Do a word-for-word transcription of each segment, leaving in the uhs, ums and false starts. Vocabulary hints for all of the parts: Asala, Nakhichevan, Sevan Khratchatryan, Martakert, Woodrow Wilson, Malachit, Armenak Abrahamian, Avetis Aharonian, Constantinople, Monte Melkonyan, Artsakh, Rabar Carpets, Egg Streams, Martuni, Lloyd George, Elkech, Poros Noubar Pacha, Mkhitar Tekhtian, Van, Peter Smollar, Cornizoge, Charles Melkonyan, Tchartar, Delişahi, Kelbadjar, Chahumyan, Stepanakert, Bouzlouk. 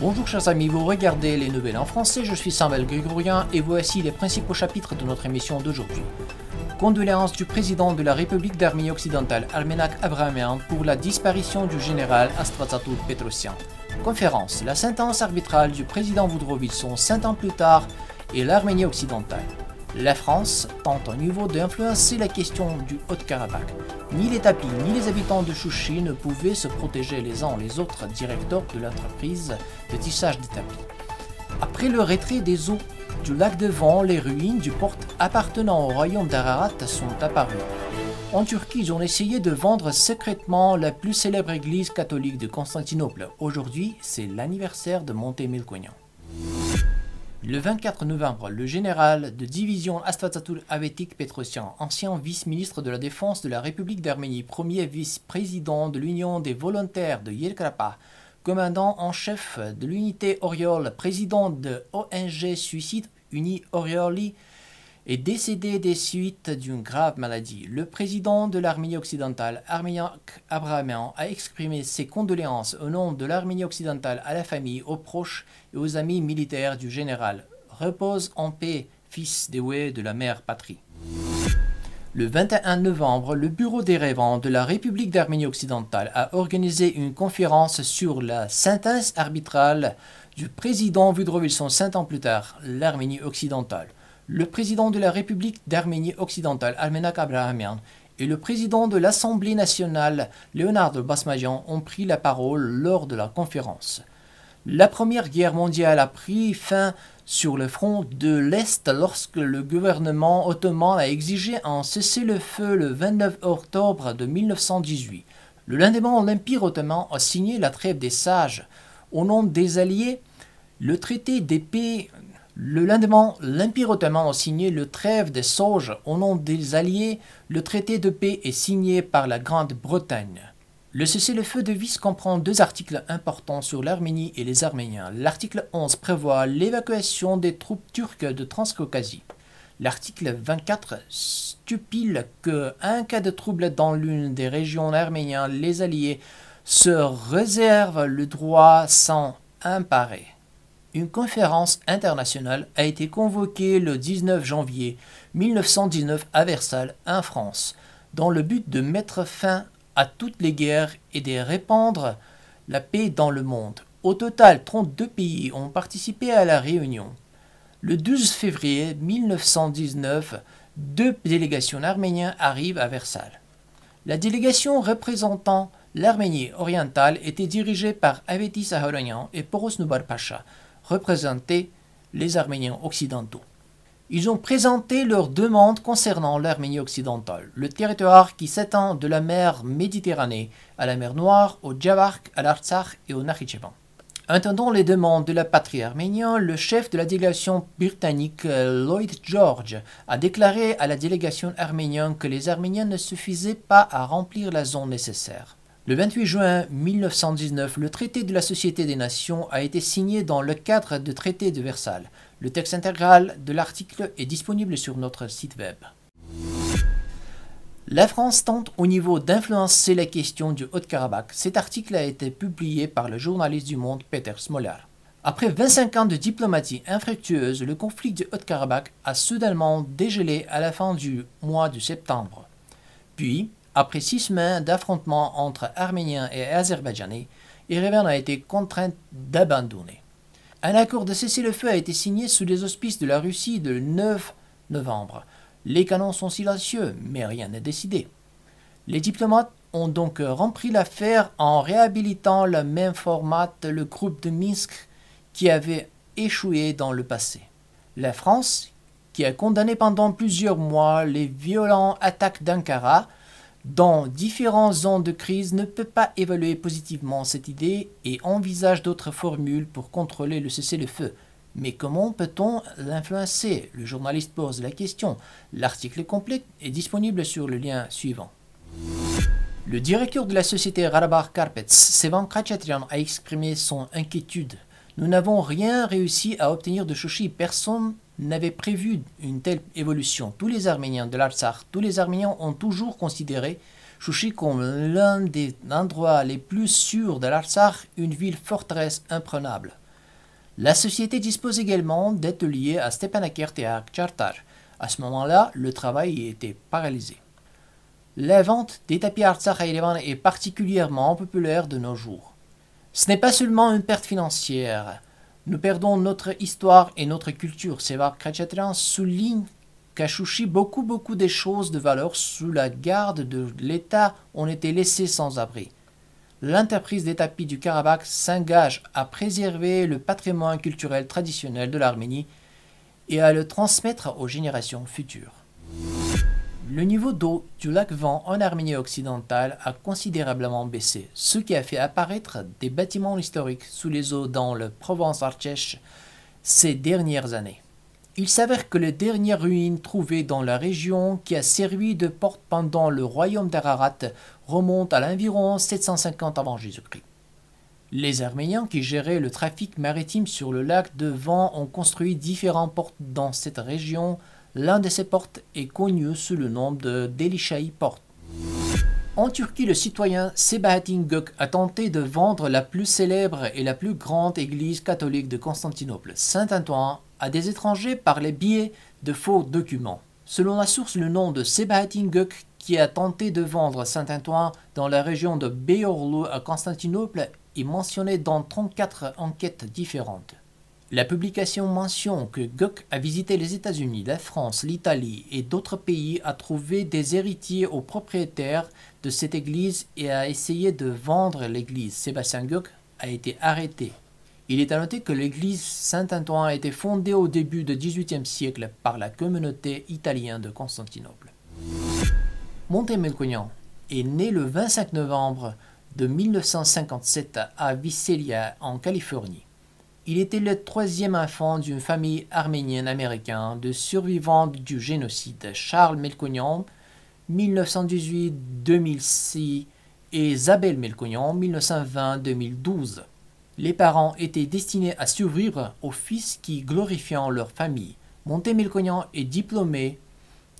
Bonjour chers amis, vous regardez les nouvelles en français, je suis Samuel Grégorien et voici les principaux chapitres de notre émission d'aujourd'hui. Condoléances du président de la République d'Arménie occidentale Armenak Abrahamian pour la disparition du général Astvatsatur Petrosian. Conférence, la sentence arbitrale du président Woodrow Wilson cinq ans plus tard et l'Arménie occidentale. La France tente au niveau d'influencer la question du Haut-Karabakh. Ni les tapis ni les habitants de Shushi ne pouvaient se protéger les uns les autres, directeurs de l'entreprise de tissage des tapis. Après le retrait des eaux du lac de Van, les ruines du port appartenant au royaume d'Ararat sont apparues. En Turquie, ils ont essayé de vendre secrètement la plus célèbre église catholique de Constantinople. Aujourd'hui, c'est l'anniversaire de Monte Melkonyan. Le vingt-quatre novembre, le général de division Astvatsatur Avetik Petrosian, ancien vice-ministre de la Défense de la République d'Arménie, premier vice-président de l'Union des volontaires de Yerkrapa, commandant en chef de l'unité Oriol, président de O N G Suicide Uni Orioli, est décédé des suites d'une grave maladie. Le président de l'Arménie occidentale, Armenak Abrahamian, a exprimé ses condoléances au nom de l'Arménie occidentale à la famille, aux proches et aux amis militaires du général. Repose en paix, fils dévoué de la mère patrie. Le vingt et un novembre, le bureau des rêvants de la République d'Arménie occidentale a organisé une conférence sur la sentence arbitrale du président Woodrow Wilson cinq ans plus tard, l'Arménie occidentale. Le président de la République d'Arménie occidentale, Armenak Abrahamian, et le président de l'Assemblée nationale, Léonard Basmajian, ont pris la parole lors de la conférence. La Première Guerre mondiale a pris fin sur le front de l'Est lorsque le gouvernement ottoman a exigé un cessez-le-feu le vingt-neuf octobre de mille neuf cent dix-huit. Le lendemain, l'Empire ottoman a signé la trêve des sages. Au nom des Alliés, le traité des paix... Le lendemain, l'Empire ottoman a signé le trêve des sages. Au nom des Alliés, le traité de paix est signé par la Grande-Bretagne. Le cessez-le-feu de Vis comprend deux articles importants sur l'Arménie et les Arméniens. L'article onze prévoit l'évacuation des troupes turques de Transcaucasie. L'article vingt-quatre stipule qu'en cas de trouble dans l'une des régions arméniennes, les Alliés se réservent le droit sans emparer. Une conférence internationale a été convoquée le dix-neuf janvier mille neuf cent dix-neuf à Versailles, en France, dans le but de mettre fin à toutes les guerres et de répandre la paix dans le monde. Au total, trente-deux pays ont participé à la réunion. Le douze février mille neuf cent dix-neuf, deux délégations arméniennes arrivent à Versailles. La délégation représentant l'Arménie orientale était dirigée par Avetis Aharonian et Poros Noubar Pacha, représenter les Arméniens occidentaux. Ils ont présenté leurs demandes concernant l'Arménie occidentale, le territoire qui s'étend de la mer Méditerranée à la mer Noire, au Djavark, à l'Artsakh et au Nakhichevan. Entendant les demandes de la patrie arménienne, le chef de la délégation britannique Lloyd George a déclaré à la délégation arménienne que les Arméniens ne suffisaient pas à remplir la zone nécessaire. Le vingt-huit juin mille neuf cent dix-neuf, le traité de la Société des Nations a été signé dans le cadre du traité de Versailles. Le texte intégral de l'article est disponible sur notre site web. La France tente au niveau d'influencer la question du Haut-Karabakh. Cet article a été publié par le journaliste du Monde Peter Smollar. Après vingt-cinq ans de diplomatie infructueuse, le conflit du Haut-Karabakh a soudainement dégelé à la fin du mois de septembre. Puis, après six semaines d'affrontements entre Arméniens et Azerbaïdjanais, Erevan a été contrainte d'abandonner. Un accord de cessez-le-feu a été signé sous les auspices de la Russie le neuf novembre. Les canons sont silencieux, mais rien n'est décidé. Les diplomates ont donc repris l'affaire en réhabilitant le même format le groupe de Minsk qui avait échoué dans le passé. La France, qui a condamné pendant plusieurs mois les violentes attaques d'Ankara, dans différentes zones de crise, ne peut pas évaluer positivement cette idée et envisage d'autres formules pour contrôler le cessez-le-feu. Mais comment peut-on l'influencer? Le journaliste pose la question. L'article complet est disponible sur le lien suivant. Le directeur de la société Rabar Carpets, Sevan Khratchatryan, a exprimé son inquiétude. Nous n'avons rien réussi à obtenir de Shushi. Personne n'avait prévu une telle évolution. Tous les Arméniens de l'Artsakh, tous les Arméniens ont toujours considéré Shushi comme l'un des endroits les plus sûrs de l'Artsakh, une ville forteresse imprenable. La société dispose également d'ateliers à Stepanakert et à Tchartar. À ce moment-là, le travail était paralysé. La vente des tapis Artsakh à Erevan est particulièrement populaire de nos jours. Ce n'est pas seulement une perte financière. Nous perdons notre histoire et notre culture. Sevan Khratchatryan souligne qu'à Shushi, beaucoup, beaucoup des choses de valeur sous la garde de l'État ont été laissées sans abri. L'entreprise des tapis du Karabakh s'engage à préserver le patrimoine culturel traditionnel de l'Arménie et à le transmettre aux générations futures. Le niveau d'eau du lac Van en Arménie occidentale a considérablement baissé, ce qui a fait apparaître des bâtiments historiques sous les eaux dans la province Artsakh ces dernières années. Il s'avère que les dernières ruines trouvées dans la région qui a servi de porte pendant le royaume d'Ararat remontent à l'environ sept cent cinquante avant Jésus-Christ. Les Arméniens qui géraient le trafic maritime sur le lac de Van ont construit différentes portes dans cette région. L'un de ces portes est connu sous le nom de Delişahi porte. En Turquie, le citoyen Sebahattin Gök a tenté de vendre la plus célèbre et la plus grande église catholique de Constantinople, Saint-Antoine, à des étrangers par les biais de faux documents. Selon la source, le nom de Sebahattin Gök, qui a tenté de vendre Saint-Antoine dans la région de Beyoğlu à Constantinople, est mentionné dans trente-quatre enquêtes différentes. La publication mentionne que Gök a visité les États-Unis, la France, l'Italie et d'autres pays, a trouvé des héritiers aux propriétaires de cette église et a essayé de vendre l'église. Sebahattin Gök a été arrêté. Il est à noter que l'église Saint-Antoine a été fondée au début du dix-huitième siècle par la communauté italienne de Constantinople. Monte Melkonyan est né le vingt-cinq novembre de mille neuf cent cinquante-sept à Visalia, en Californie. Il était le troisième enfant d'une famille arménienne-américaine de survivants du génocide Charles Melkonyan, mille neuf cent dix-huit à deux mille six, et Isabelle Melkonyan, mille neuf cent vingt à deux mille douze. Les parents étaient destinés à survivre aux fils qui glorifiant leur famille. Monte Melkonyan est diplômé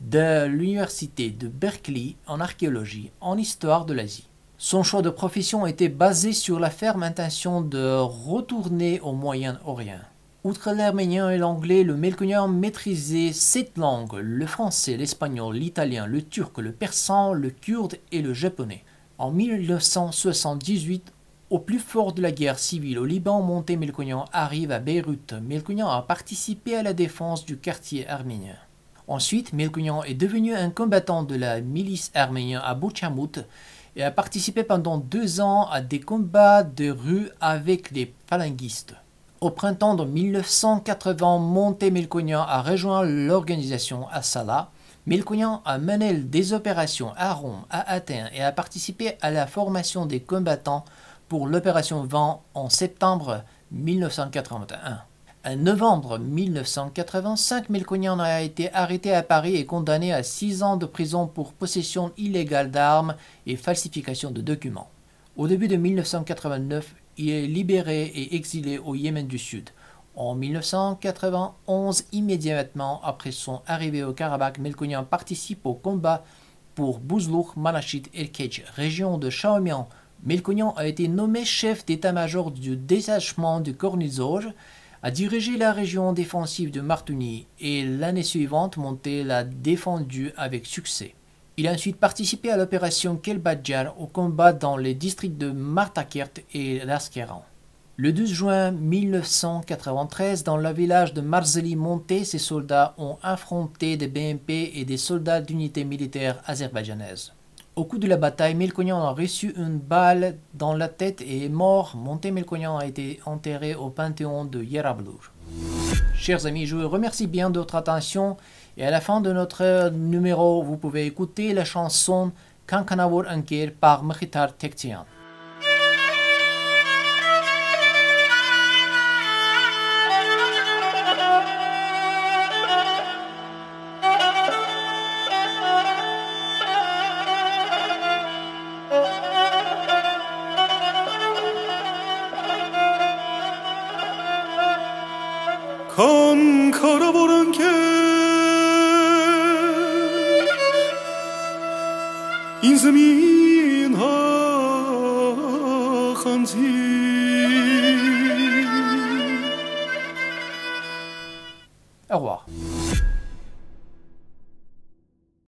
de l'université de Berkeley en archéologie, en histoire de l'Asie. Son choix de profession était basé sur la ferme intention de retourner au Moyen-Orient. Outre l'arménien et l'anglais, le Melkonyan maîtrisait sept langues, le français, l'espagnol, l'italien, le turc, le persan, le kurde et le japonais. En mille neuf cent soixante-dix-huit, au plus fort de la guerre civile au Liban, Monte Melkonyan arrive à Beyrouth. Melkonyan a participé à la défense du quartier arménien. Ensuite, Melkonyan est devenu un combattant de la milice arménienne à Boutchamout et a participé pendant deux ans à des combats de rue avec les phalangistes. Au printemps de mille neuf cent quatre-vingts, Monte Melkonyan a rejoint l'organisation Asala. Melkonyan a mené des opérations à Rome, à Athènes et a participé à la formation des combattants pour l'opération Van en septembre mille neuf cent quatre-vingt-un. En novembre mille neuf cent quatre-vingt-cinq, Melkonyan a été arrêté à Paris et condamné à six ans de prison pour possession illégale d'armes et falsification de documents. Au début de mille neuf cent quatre-vingt-neuf, il est libéré et exilé au Yémen du Sud. En mille neuf cent quatre-vingt-onze, immédiatement après son arrivée au Karabakh, Melkonyan participe au combat pour Bouzlouk, Malachit, Elkech, région de Chahumyan. Melkonyan a été nommé chef d'état-major du détachement du Cornizoge, a dirigé la région défensive de Martuni et l'année suivante, Monte l'a défendue avec succès. Il a ensuite participé à l'opération Kelbadjar au combat dans les districts de Martakert et Laskeran. Le douze juin mille neuf cent quatre-vingt-treize, dans le village de Marzeli Monte, ses soldats ont affronté des B M P et des soldats d'unités militaires azerbaïdjanaises. Au cours de la bataille, Melkonyan a reçu une balle dans la tête et est mort. Monte Melkonyan a été enterré au panthéon de Yerbalour. Chers amis, je vous remercie bien de votre attention. Et à la fin de notre numéro, vous pouvez écouter la chanson Kankanavur Anker par Mkhitar Tekhtian. Kan karaboran ke in zemin ha khanzi Au revoir.